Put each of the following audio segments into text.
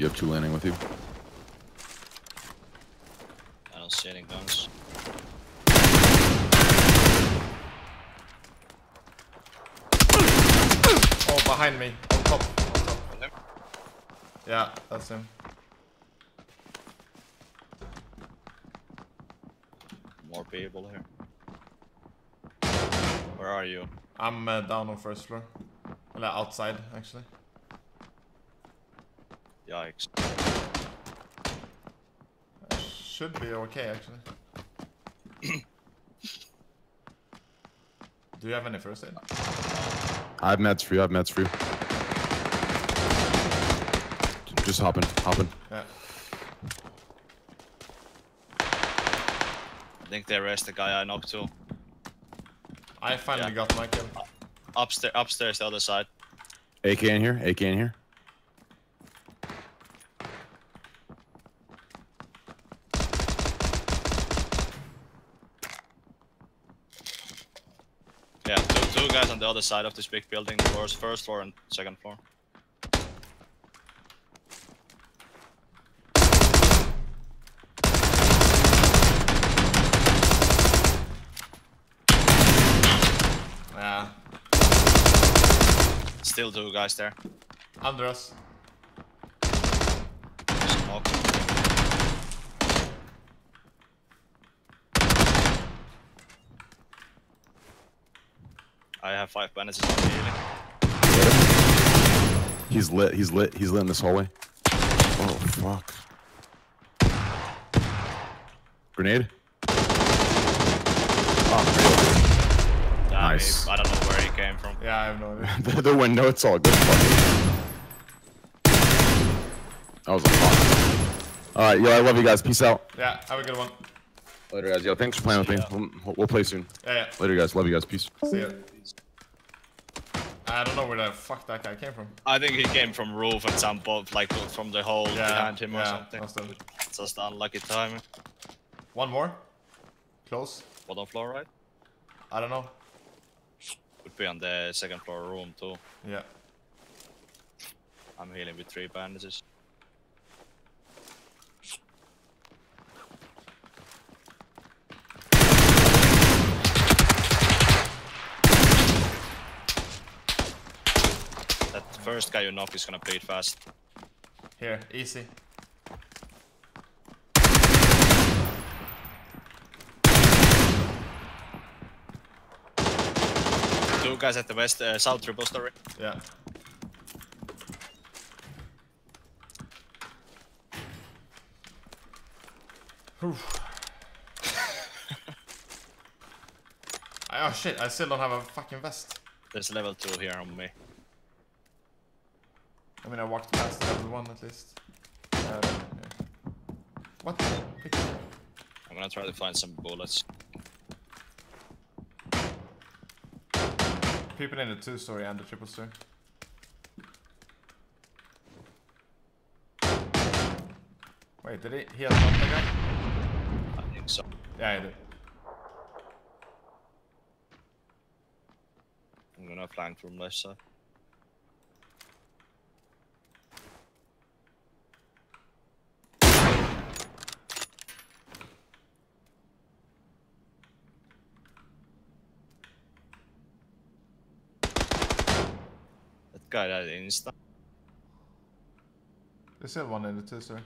You have two landing with you. I don't see any guns. Oh, behind me. On top. On top. Yeah, that's him. More people here. Where are you? I'm down on first floor. Outside, actually. Yikes. Should be okay, actually. Do you have any first aid? I have meds for you, Just hop in. Yeah. I think they arrested the guy I knocked too. I finally got my kill. Upstairs, the other side. AK in here, Yeah, two guys on the other side of this big building, floors, first floor and second floor. Yeah. Still two guys there. Under us. Smoke. I have 5 bandages on me. He's lit in this hallway. Oh fuck. Grenade? Oh, nice. I don't know where he came from. Yeah, I have no idea. The window, it's all good. That was a lot. Alright, yo, I love you guys. Peace out. Yeah, have a good one. Later, guys. Yo, thanks for playing with me. We'll play soon. Yeah. Later, guys. Love you guys. Peace. See ya. I don't know where the fuck that guy came from. I think he came from roof and some bob, like from the hole behind him or something. Just unlucky timing. One more. Close. Bottom floor, right? I don't know. Could be on the second floor room too. Yeah. I'm healing with 3 bandages. First guy you knock is gonna play it fast. Here, easy. Two guys at the west, south triple story. Yeah. Oh shit, I still don't have a fucking vest. There's level 2 here on me. I mean, I walked past level 1 at least. What? I'm gonna try to find some bullets. People in the 2-story and the 3-story. Wait, did he have one guy? I think so. Yeah, he did. I'm gonna flank from left side. Guy that insta. There's still one in the 2-story.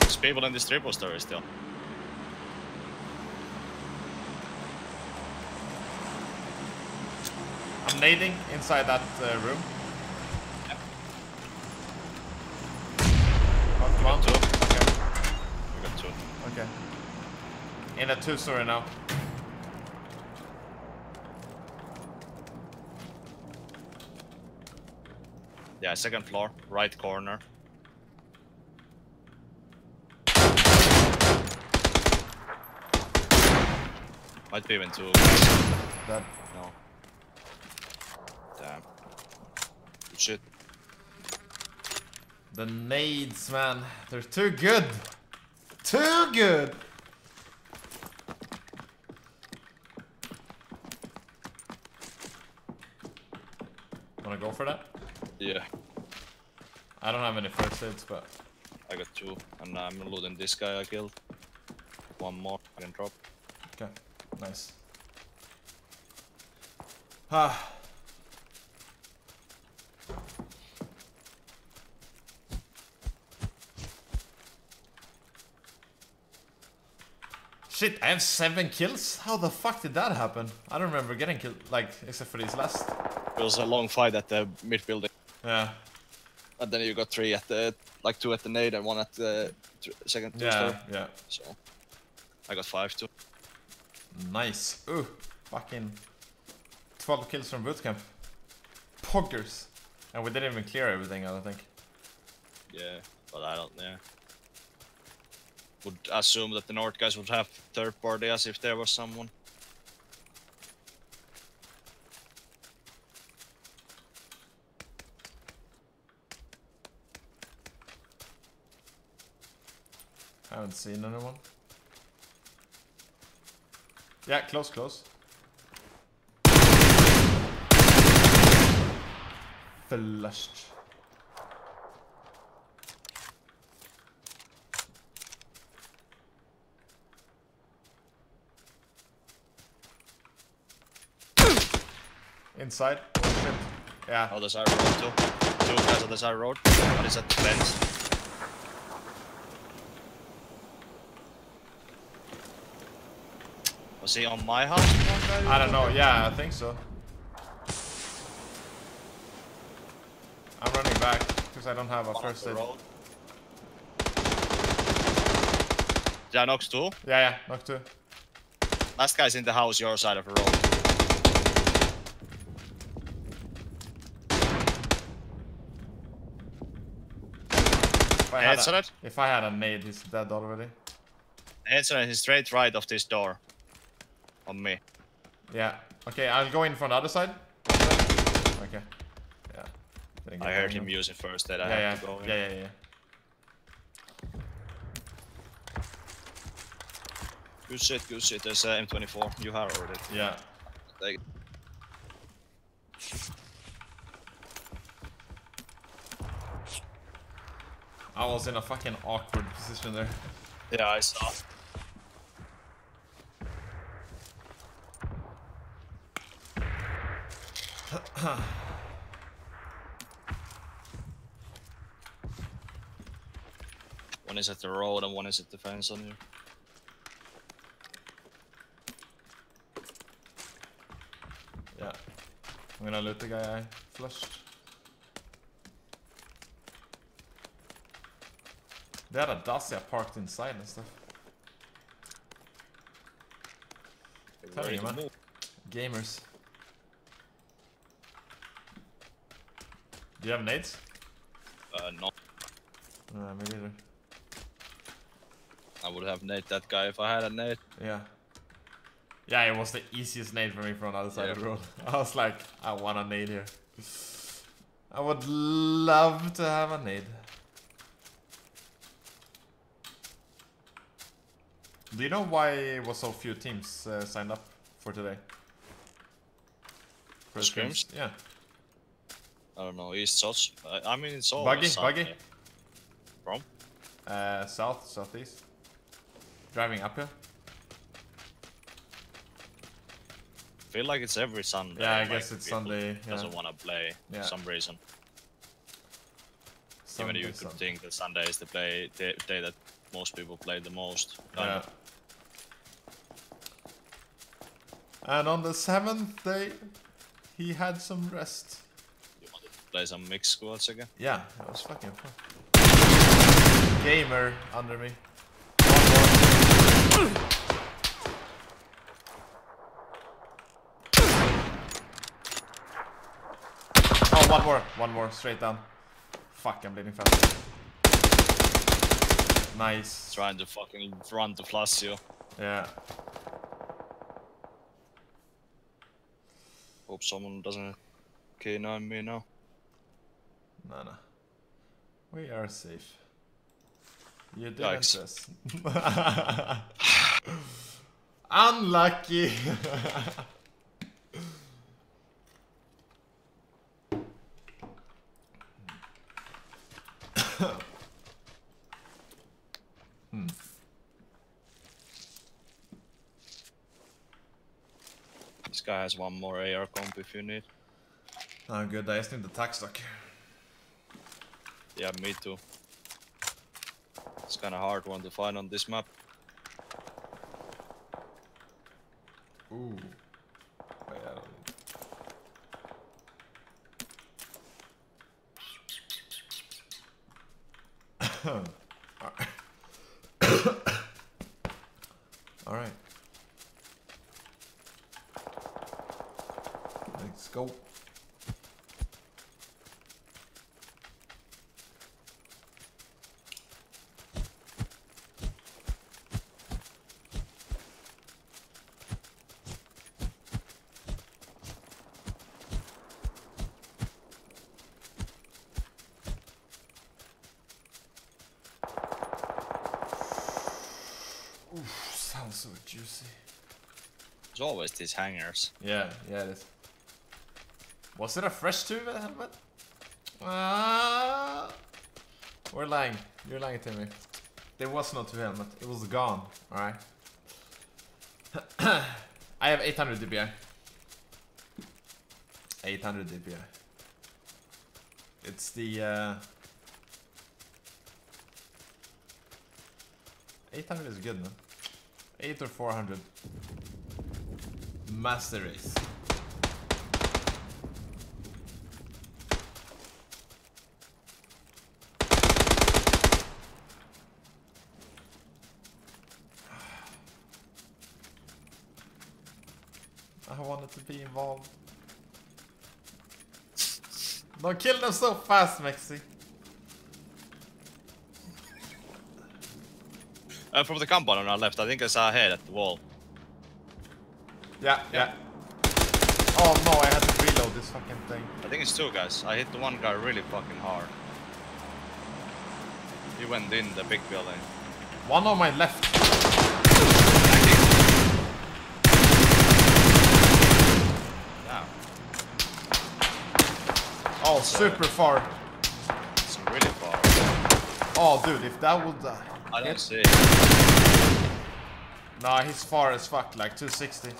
There's people in this 3-story still. I'm nading inside that room. We got two. Okay. In a 2-story now. Yeah, second floor, right corner. Might be even 2. Dead. No. Damn. Good shit. The nades, man, they're too good! Too good. Wanna go for that? Yeah. I don't have any first aids, but... I got two, and I'm looting this guy I killed. One more I can drop. Okay, nice. Ah. Shit, I have 7 kills? How the fuck did that happen? I don't remember getting killed, like, except for these last. It was a long fight at the mid building. Yeah. And then you got 3 at the, like 2 at the nade and 1 at the second. Yeah, yeah. So, I got 5 too. Nice. Ooh, fucking 12 kills from bootcamp. Poggers. And we didn't even clear everything, I don't think. Yeah, but I don't know. Yeah. Would assume that the north guys would have third party as if there was someone. I haven't seen anyone. Yeah, close, close. Flushed. Inside. Oh shit. Yeah. Other side road too. 2 guys on the side road. One is at the fence. Was he on my house? I don't know. Yeah, I think so. I'm running back because I don't have a first aid. Did I knock 2? Yeah, yeah, knock 2. Last guy's in the house, your side of the road. If I had a nade, he's dead already. Headshot is straight right of this door. On me. Yeah. Okay, I'll go in from the other side. Okay. Yeah. I heard him use it first that I have to go in. Yeah, yeah, yeah. Good shit, good shit. There's an M24. You have already. Yeah. Take it. I was in a fucking awkward position there. Yeah, I saw. One is at the road and one is at the fence on you. Yeah. I'm gonna loot the guy I flushed. They had a Dacia parked inside and stuff. Tell you, man. Gamers. Do you have nades? No. No, me neither. I would have nade that guy if I had a nade. Yeah. Yeah, it was the easiest nade for me from the other side of the road. I was like, I want a nade here. I would love to have a nade. Do you know why it was so few teams signed up for today? For scrims? Yeah. I don't know, East, South. I mean, it's all Buggy, south, buggy. From? South, southeast. Driving up here. I feel like it's every Sunday. Yeah, I guess it's Sunday. Yeah. Doesn't want to play for some reason. Sunday, even you could think that Sunday is the play day that most people play the most. Yeah. And on the 7th day, he had some rest. You wanted to play some mixed squads again? Yeah, that was fucking fun. Gamer under me. One more. Oh, one more, straight down. Fuck, I'm bleeding fast. Nice. Trying to fucking run to Flasio. Yeah. Hope someone doesn't K9 me now. No, no. We are safe. You didn't just. Unlucky. This guy has one more AR comp if you need. I'm good, I just need the tax stock. Yeah, me too. It's kinda hard one to find on this map. Ooh. Well. Alright. Alright. Let's go. So juicy. There's always these hangers. Yeah, yeah it is. Was it a fresh tube helmet? We're lying. You're lying to me. There was no tube helmet. It was gone. Alright. I have 800 DPI. 800 DPI. It's the 800 is good, no? 8 or 400. Master race. I wanted to be involved. Don't kill them so fast, Mexi. From the compound on our left, I think I saw a head at the wall. Yeah. Oh no, I had to reload this fucking thing. I think it's two guys. I hit the one guy really fucking hard. He went in the big building. One on my left. Now. Oh, super far. It's really far. Oh, dude, if that would. I don't see it. Nah, he's far as fuck, like 260.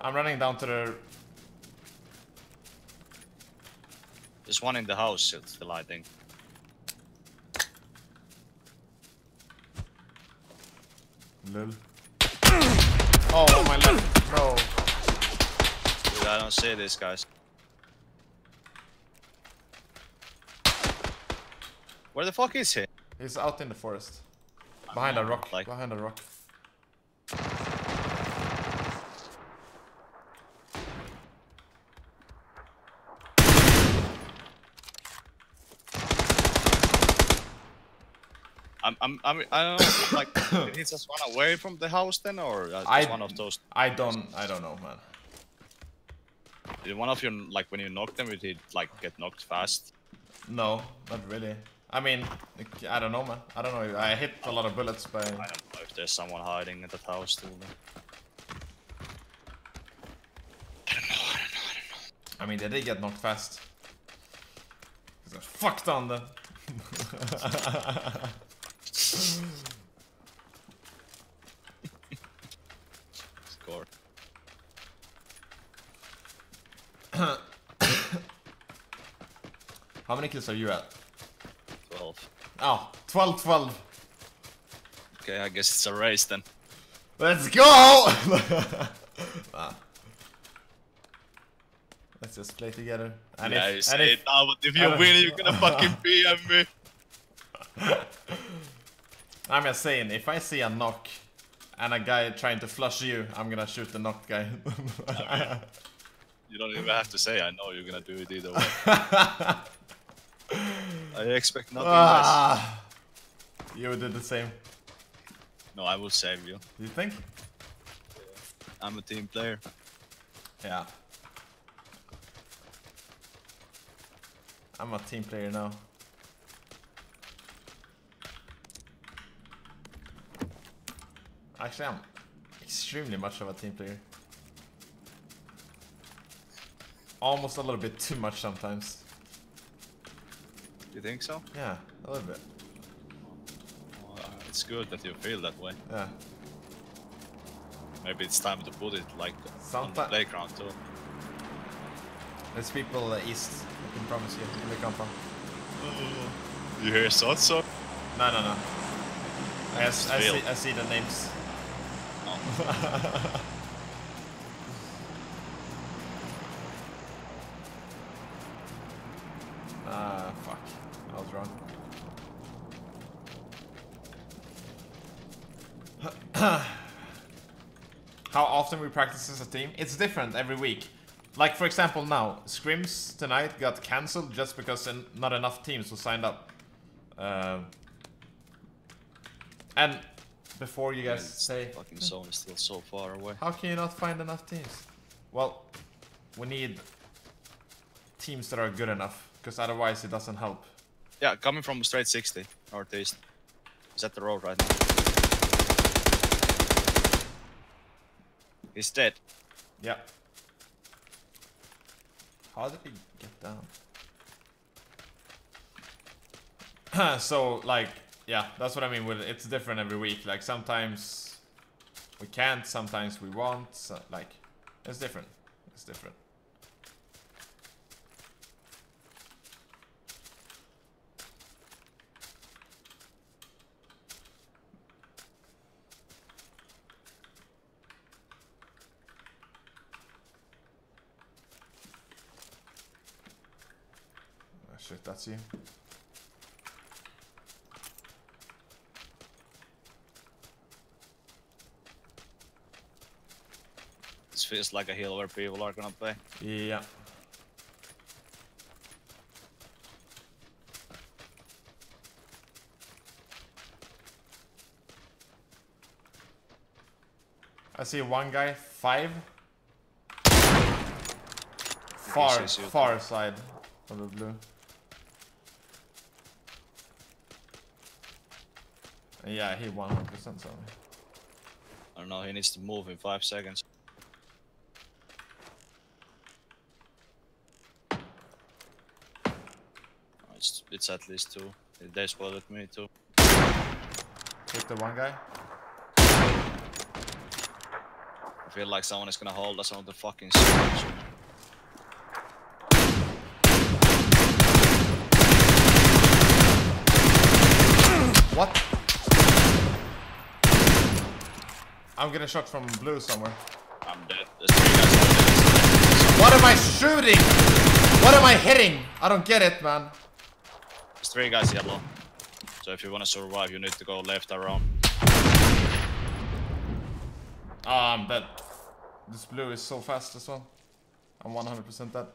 I'm running down to the... There's one in the house, it's the lighting. Lil. Oh, on my left, bro. Dude, I don't see this, guys. Where the fuck is he? He's out in the forest. Behind a rock, like. Behind a rock. I don't know, like, did he just run away from the house then, or just one of those? I don't know, man. Did one of you, like, when you knocked them, did he, like, get knocked fast? No, not really. I mean, I don't know, man. I don't know. I hit a lot of bullets by... I don't know if there's someone hiding at the house too. I don't know. I mean, they did get knocked fast. Because I fucked on them. Score. How many kills are you at? 12. Oh, 12-12. Okay, I guess it's a race then. Let's go! Let's just play together. And yeah, if, you it now, but if you win, you're gonna fucking PM me. I'm just saying, if I see a knock and a guy trying to flush you, I'm gonna shoot the knocked guy. I mean, you don't even have to say, I know you're gonna do it either way. I expect nothing less. You did the same. No, I will save you. You think? Yeah. I'm a team player. Yeah. I'm a team player now. Actually, I'm extremely much of a team player. Almost a little bit too much sometimes. You think so? Yeah, a little bit. It's good that you feel that way. Yeah. Maybe it's time to put it like on the playground too. There's people east, I can promise you, where they come from. You hear shots, so? No, no, no. I see the names. Oh. Fuck. I was wrong. How often we practice as a team? It's different every week. Like, for example, now, scrims tonight got cancelled just because not enough teams were signed up. And before you guys say... Fucking zone is still so far away. How can you not find enough teams? Well, we need teams that are good enough, because otherwise it doesn't help. Yeah, coming from straight 60, northeast. He's at the road right now. He's dead. Yeah. How did he get down? So, like, yeah, that's what I mean with it's different every week. Like, sometimes we can't, sometimes we want. So, like, it's different. It's different. Shit, that's you. This feels like a hill where people are gonna play. Yeah. I see one guy, 5. Far side of the blue. Yeah, he 100% saw me. I don't know, he needs to move in 5 seconds. It's at least 2. They spotted me too. Hit the one guy. I feel like someone is gonna hold us on the fucking stage. What? I'm gonna shot from blue somewhere. I'm dead. What am I shooting? What am I hitting? I don't get it, man. There's 3 guys yellow. So if you wanna survive, you need to go left around. Ah, I'm dead. This blue is so fast as well. I'm 100% dead.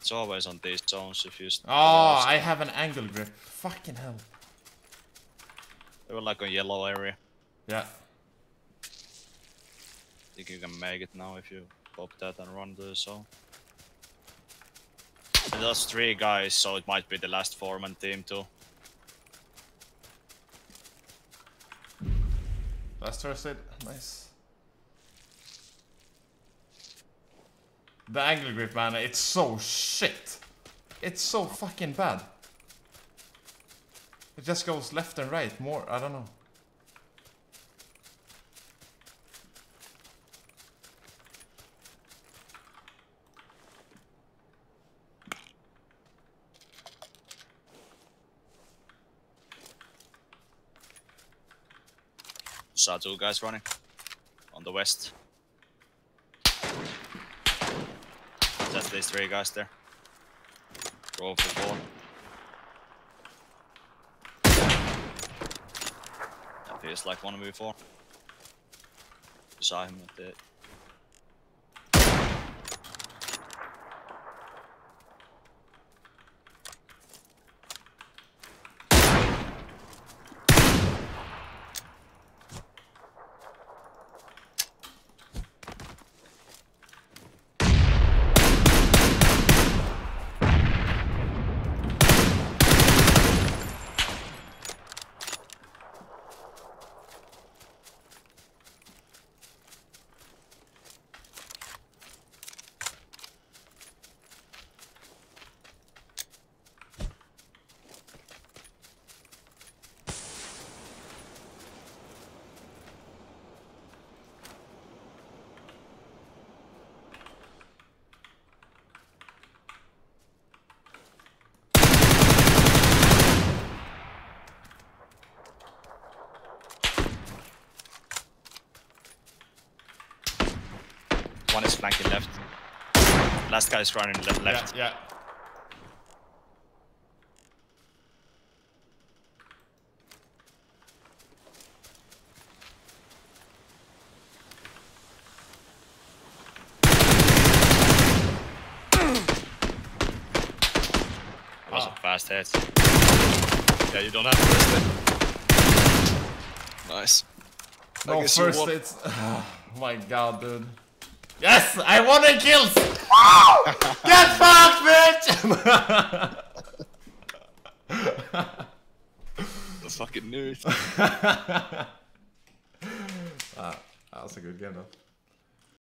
It's always on these zones if you... Oh, I have an angle grip. Fucking hell. They were like a yellow area. Yeah. I think you can make it now if you pop that and run the zone. And those 3 guys, so it might be the last foreman team too. Last Thursday, nice. The angle grip, man, it's so shit. It's so fucking bad. It just goes left and right more, I don't know. Saw 2 guys running on the west. That's these 3 guys there. Go for the ball. That feels like 1v4. Saw him at the... One is flanking left. Last guy is running left. Yeah. That was a fast hit. Yeah, you don't have to risk it. Nice. No, first it's... Oh my god, dude. Yes! I want a kill! Get fucked, bitch! The fucking nerd. That was a good game, though.